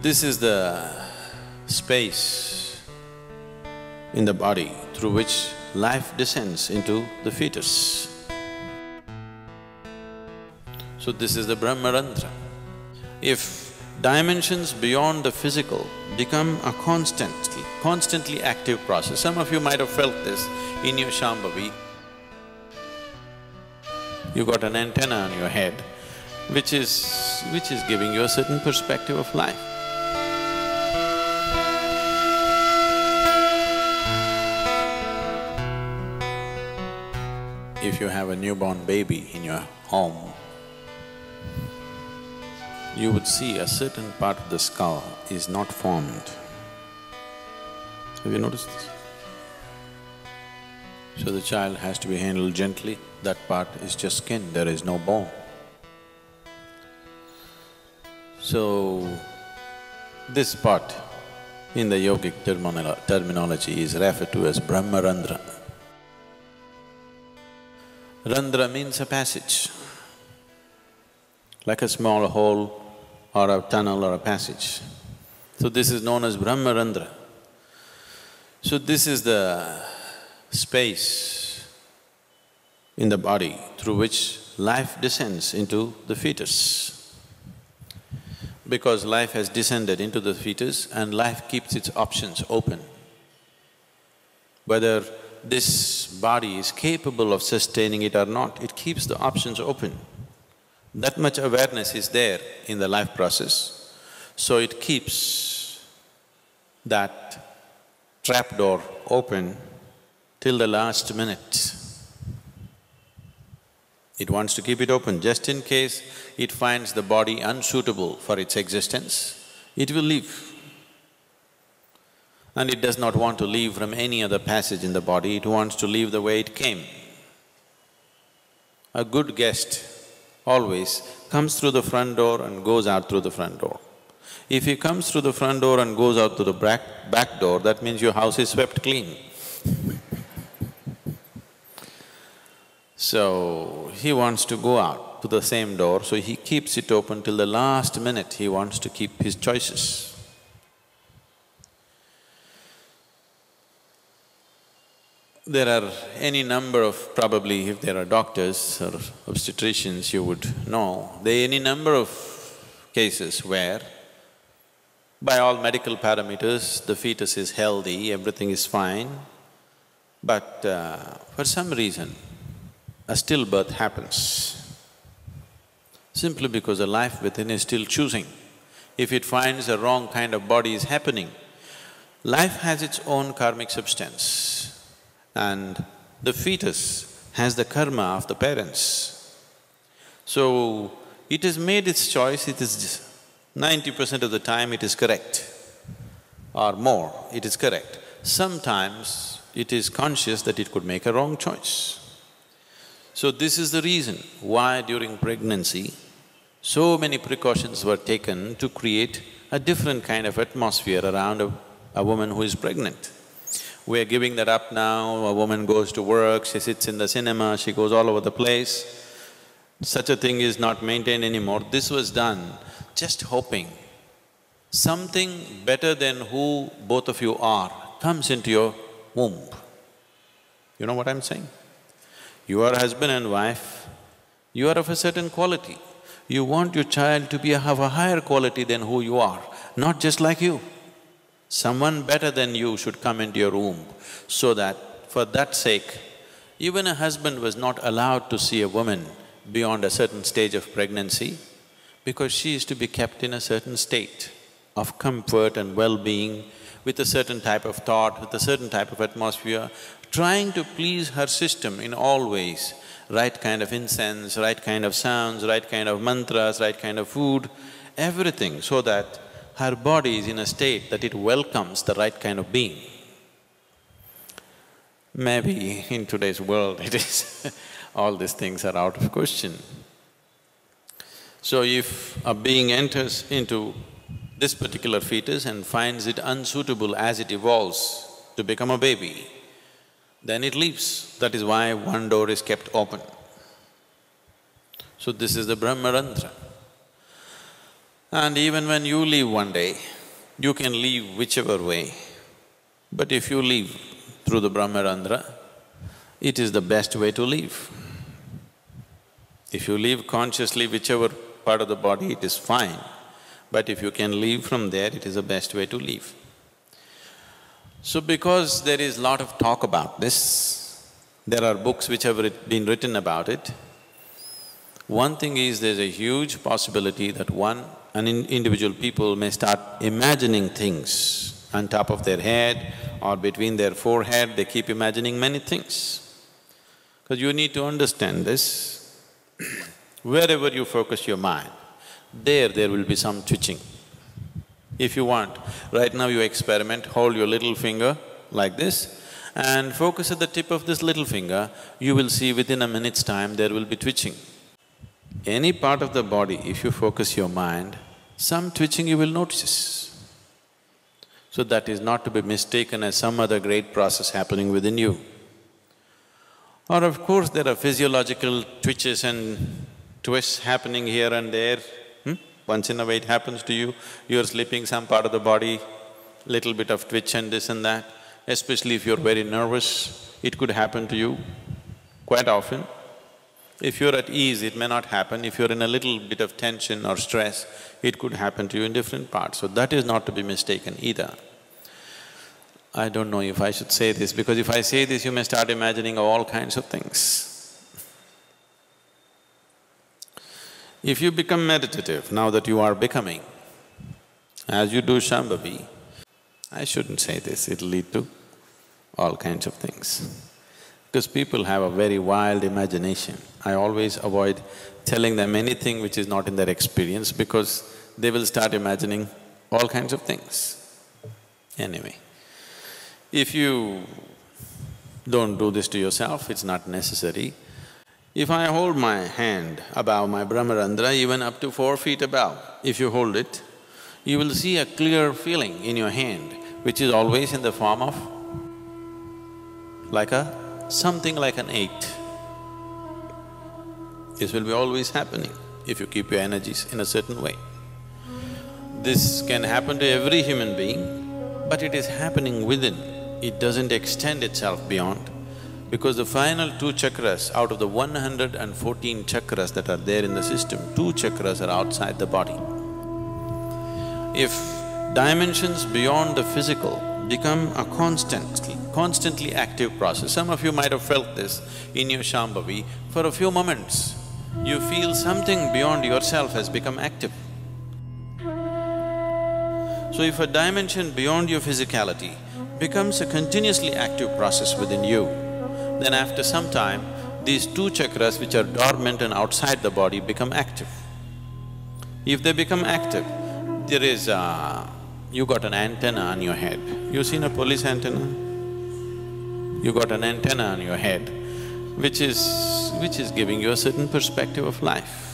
This is the space in the body through which life descends into the fetus. So this is the Brahmarandhra. If dimensions beyond the physical become a constantly active process, some of you might have felt this in your Shambhavi. You got an antenna on your head, which is giving you a certain perspective of life. If you have a newborn baby in your home, you would see a certain part of the skull is not formed. Have you noticed this? So the child has to be handled gently, that part is just skin, there is no bone. So, this part in the yogic terminology is referred to as Brahmarandhra. Randhra means a passage, like a small hole or a tunnel or a passage. So this is known as Brahmarandhra. So this is the space in the body through which life descends into the fetus. Because life has descended into the fetus and life keeps its options open. Whether this body is capable of sustaining it or not, it keeps the options open. That much awareness is there in the life process, so it keeps that trapdoor open till the last minute. It wants to keep it open, just in case it finds the body unsuitable for its existence, it will leave. And it does not want to leave from any other passage in the body, it wants to leave the way it came. A good guest always comes through the front door and goes out through the front door. If he comes through the front door and goes out through the back door, that means your house is swept clean. So, he wants to go out to the same door, so he keeps it open till the last minute, he wants to keep his choices. There are any number of… probably if there are doctors or obstetricians, you would know, there are any number of cases where by all medical parameters, the fetus is healthy, everything is fine, but for some reason, a stillbirth happens, simply because the life within is still choosing. If it finds the wrong kind of body is happening, life has its own karmic substance and the fetus has the karma of the parents. So, it has made its choice, it is 90% of the time it is correct or more, it is correct. Sometimes it is conscious that it could make a wrong choice. So this is the reason why during pregnancy, so many precautions were taken to create a different kind of atmosphere around a woman who is pregnant. We are giving that up now, a woman goes to work, she sits in the cinema, she goes all over the place. Such a thing is not maintained anymore. This was done just hoping something better than who both of you are comes into your womb. You know what I'm saying? You are husband and wife, you are of a certain quality. You want your child to be have a higher quality than who you are, not just like you. Someone better than you should come into your womb, so that for that sake, even a husband was not allowed to see a woman beyond a certain stage of pregnancy, because she is to be kept in a certain state of comfort and well-being, with a certain type of thought, with a certain type of atmosphere, trying to please her system in all ways, right kind of incense, right kind of sounds, right kind of mantras, right kind of food, everything, so that her body is in a state that it welcomes the right kind of being. Maybe in today's world it is all these things are out of question. So if a being enters into this particular fetus and finds it unsuitable as it evolves to become a baby, then it leaves. That is why one door is kept open. So this is the Brahmarandhra. And even when you leave one day, you can leave whichever way. But if you leave through the Brahmarandhra, it is the best way to leave. If you leave consciously, whichever part of the body, it is fine. But if you can leave from there, it is the best way to leave. So because there is lot of talk about this, there are books which have been written about it. One thing is there's a huge possibility that individual people may start imagining things on top of their head or between their forehead, they keep imagining many things. Because you need to understand this, wherever you focus your mind, there will be some twitching. If you want, right now you experiment, hold your little finger like this and focus at the tip of this little finger, you will see within a minute's time there will be twitching. Any part of the body, if you focus your mind, some twitching you will notice. So that is not to be mistaken as some other great process happening within you. Or of course there are physiological twitches and twists happening here and there. Once in a way it happens to you, you're sleeping, some part of the body, little bit of twitch and this and that. Especially if you're very nervous, it could happen to you quite often. If you're at ease, it may not happen. If you're in a little bit of tension or stress, it could happen to you in different parts. So that is not to be mistaken either. I don't know if I should say this, because if I say this, you may start imagining all kinds of things. If you become meditative, now that you are becoming, as you do Shambhavi, I shouldn't say this, it'll lead to all kinds of things. Because people have a very wild imagination. I always avoid telling them anything which is not in their experience, because they will start imagining all kinds of things. Anyway, if you don't do this to yourself, it's not necessary. If I hold my hand above my Brahmarandhra, even up to 4 feet above, if you hold it, you will see a clear feeling in your hand, which is always in the form of like a… something like an 8. This will be always happening if you keep your energies in a certain way. This can happen to every human being, but it is happening within. It doesn't extend itself beyond. Because the final 2 chakras, out of the 114 chakras that are there in the system, 2 chakras are outside the body. If dimensions beyond the physical become a constantly active process, some of you might have felt this in your Shambhavi, for a few moments, you feel something beyond yourself has become active. So if a dimension beyond your physicality becomes a continuously active process within you, then after some time, these 2 chakras which are dormant and outside the body become active. If they become active, there is you got an antenna on your head. You seen a police antenna? You got an antenna on your head, which is giving you a certain perspective of life.